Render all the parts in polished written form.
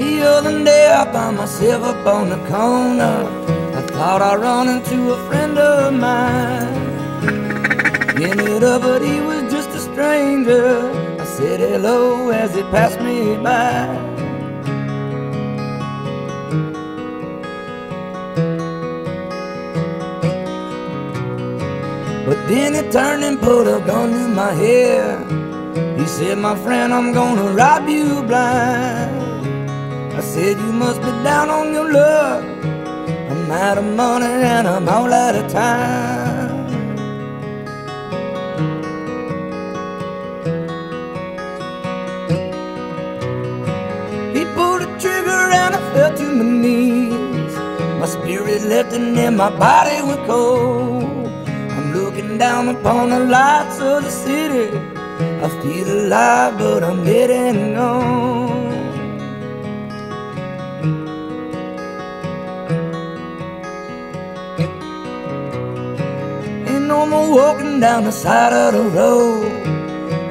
The other day I found myself up on the corner. I thought I'd run into a friend of mine. Ended up, but he was just a stranger. I said hello as he passed me by. But then he turned and put a gun to my head. He said, "My friend, I'm gonna rob you blind." I said, "You must be down on your luck. I'm out of money and I'm all out of time." He pulled the trigger and I fell to my knees. My spirit left and then my body went cold. Looking down upon the lights of the city, I feel alive, but I'm getting on. Ain't no more walking down the side of the road.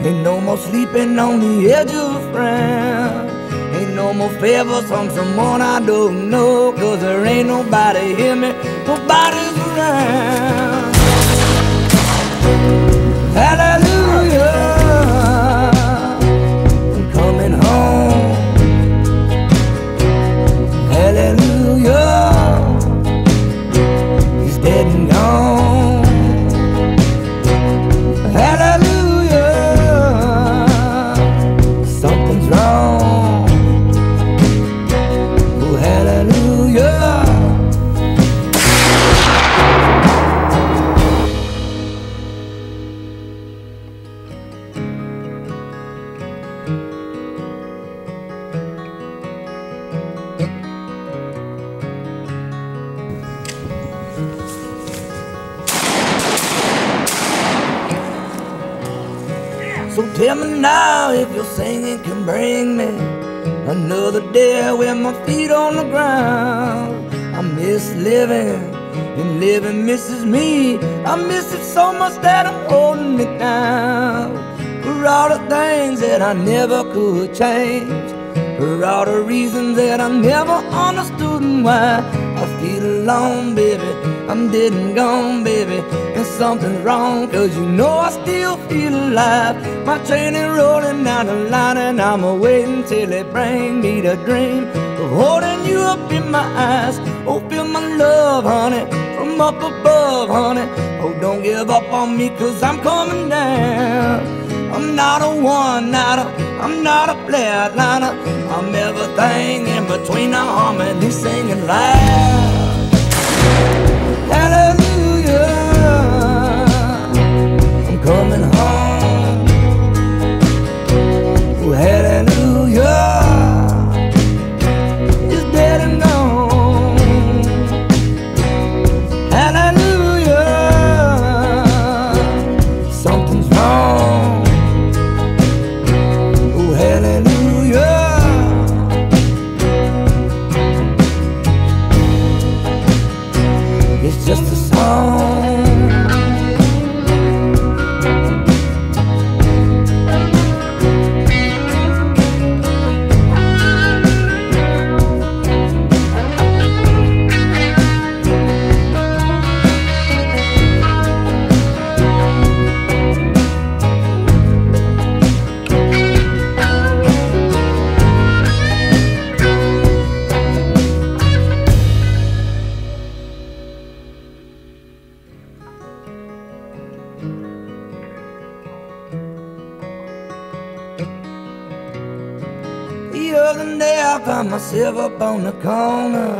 Ain't no more sleeping on the edge of a friend. Ain't no more favors from someone I don't know, 'cause there ain't nobody here, me, nobody's around. Hallelujah, I'm coming home. Hallelujah, he's dead and gone. Hallelujah, something's wrong. Oh, hallelujah. So tell me now if your singing can bring me another day with my feet on the ground. I miss living, and living misses me. I miss it so much that I'm holding it down. For all the things that I never could change, for all the reasons that I never understood and why I feel alone, baby. I'm dead and gone, baby, and something's wrong, 'cause you know I still feel alive. My train is rolling down the line, and I'm waiting till it bring me the dream of holding you up in my eyes. Oh, feel my love, honey, from up above, honey. Oh, don't give up on me, 'cause I'm coming down. I'm not a one-nighter, I'm not a flatliner. I'm everything in between, a harmony singing loud. Hallelujah, I'm coming home. Oh, hallelujah, it's dead and gone. Hallelujah, something's wrong. Oh, hallelujah. It's just a song. The other day I found myself up on the corner.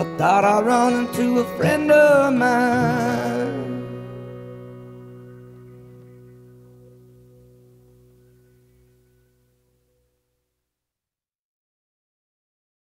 I thought I'd run into a friend of mine.